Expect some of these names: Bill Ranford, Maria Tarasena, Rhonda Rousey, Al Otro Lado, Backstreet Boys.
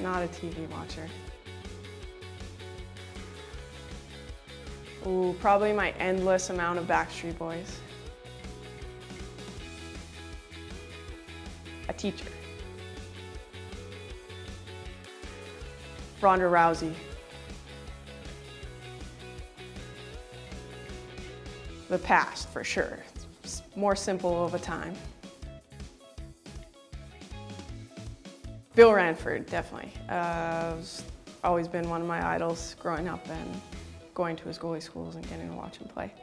Not a TV watcher. Ooh, probably my endless amount of Backstreet Boys. A teacher. Rhonda Rousey. The past, for sure. It's more simple of a time. Bill Ranford, definitely. He's always been one of my idols growing up and going to his goalie schools and getting to watch him play.